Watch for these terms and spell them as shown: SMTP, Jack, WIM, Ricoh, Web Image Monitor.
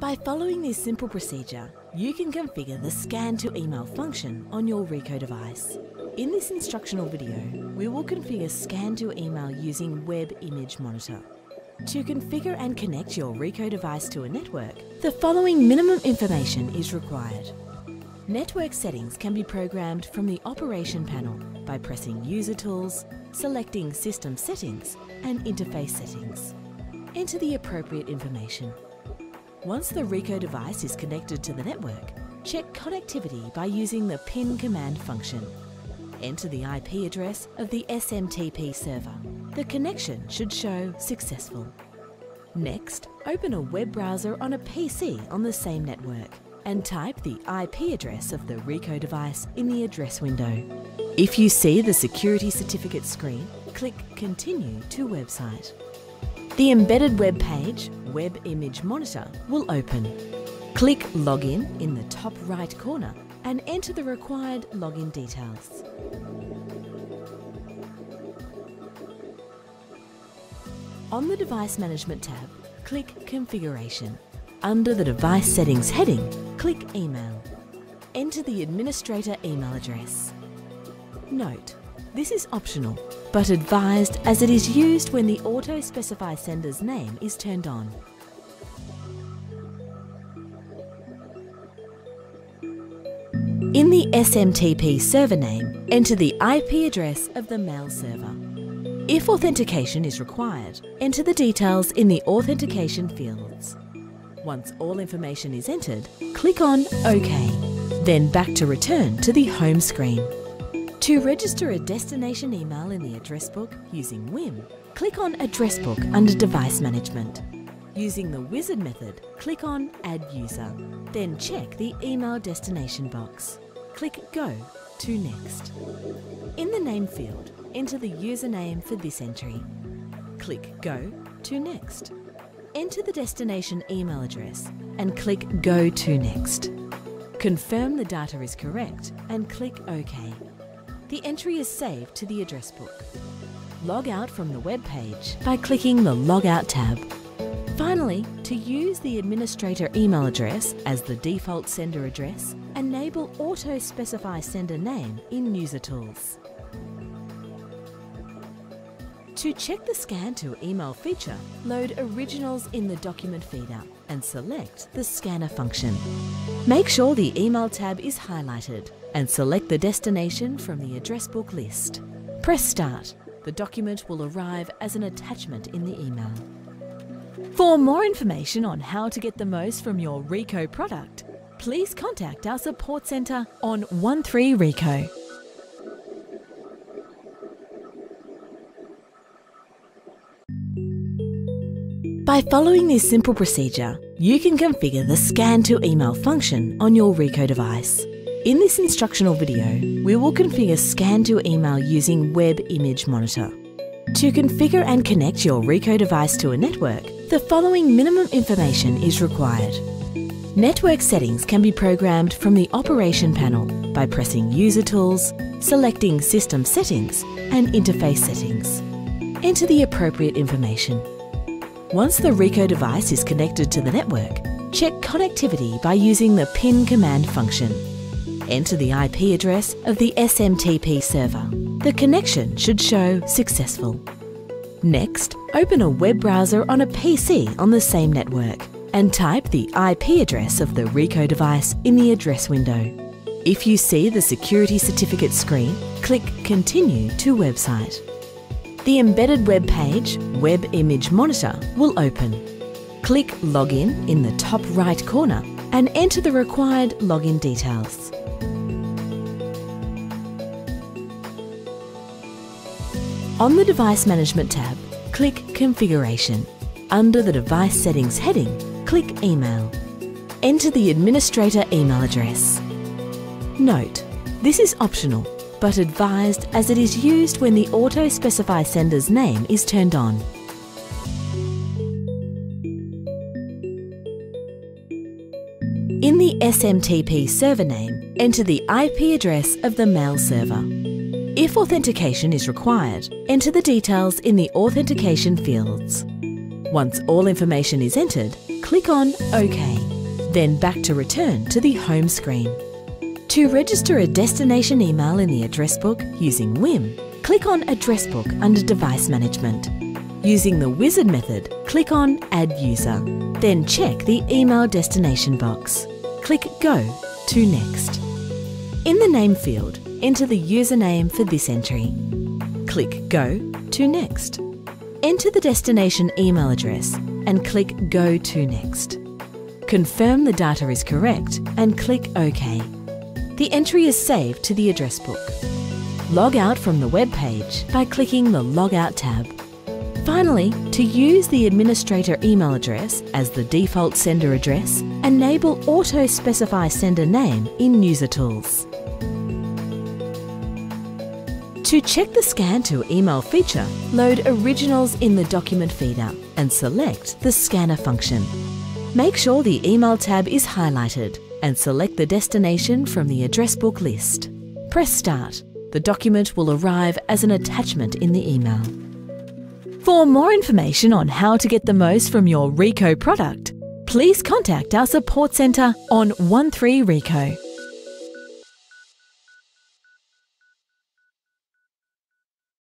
By following this simple procedure, you can configure the scan to email function on your Ricoh device. In this instructional video, we will configure scan to email using Web Image Monitor. To configure and connect your Ricoh device to a network, the following minimum information is required. Network settings can be programmed from the operation panel by pressing User Tools, selecting System Settings and Interface Settings. Enter the appropriate information. Once the Ricoh device is connected to the network, check connectivity by using the PIN command function. Enter the IP address of the SMTP server. The connection should show successful. Next, open a web browser on a PC on the same network and type the IP address of the Ricoh device in the address window. If you see the security certificate screen, click Continue to Website. The embedded web page, Web Image Monitor, will open. Click Login in the top right corner and enter the required login details. On the Device Management tab, click Configuration. Under the Device Settings heading, click Email. Enter the administrator email address. Note, this is optional, but advised as it is used when the auto-specify sender's name is turned on. In the SMTP server name, enter the IP address of the mail server. If authentication is required, enter the details in the authentication fields. Once all information is entered, click on OK, then back to return to the home screen. To register a destination email in the address book using WIM, click on Address Book under Device Management. Using the wizard method, click on Add User, then check the Email Destination box. Click Go to Next. In the Name field, enter the username for this entry. Click Go to Next. Enter the destination email address and click Go to Next. Confirm the data is correct and click OK. The entry is saved to the address book. Log out from the web page by clicking the Logout tab. Finally, to use the administrator email address as the default sender address, enable auto-specify sender name in User Tools. To check the scan to email feature, load originals in the document feeder and select the scanner function. Make sure the email tab is highlighted and select the destination from the address book list. Press Start. The document will arrive as an attachment in the email. For more information on how to get the most from your Ricoh product, please contact our support centre on 13 Ricoh. By following this simple procedure, you can configure the scan to email function on your Ricoh device. In this instructional video, we will configure scan to email using Web Image Monitor. To configure and connect your Ricoh device to a network, the following minimum information is required. Network settings can be programmed from the operation panel by pressing User Tools, selecting System Settings and Interface Settings. Enter the appropriate information. Once the Ricoh device is connected to the network, check connectivity by using the PIN command function. Enter the IP address of the SMTP server. The connection should show successful. Next, open a web browser on a PC on the same network and type the IP address of the Ricoh device in the address window. If you see the security certificate screen, click Continue to Website. The embedded web page, Web Image Monitor, will open. Click Login in the top right corner and enter the required login details. On the Device Management tab, click Configuration. Under the Device Settings heading, click Email. Enter the administrator email address. Note, this is optional, but advised as it is used when the auto-specify sender's name is turned on. In the SMTP server name, enter the IP address of the mail server. If authentication is required, enter the details in the authentication fields. Once all information is entered, click on OK, then back to return to the home screen. To register a destination email in the address book using WIM, click on Address Book under Device Management. Using the wizard method, click on Add User, then check the Email Destination box. Click Go to Next. In the Name field, enter the username for this entry. Click Go to Next. Enter the destination email address and click Go to Next. Confirm the data is correct and click OK. The entry is saved to the address book. Log out from the web page by clicking the Log Out tab. Finally, to use the administrator email address as the default sender address, enable Auto-Specify Sender Name in User Tools. To check the Scan to Email feature, load originals in the document feeder and select the Scanner function. Make sure the Email tab is highlighted and select the destination from the address book list. Press Start. The document will arrive as an attachment in the email. For more information on how to get the most from your Ricoh product, please contact our support centre on 13 Ricoh.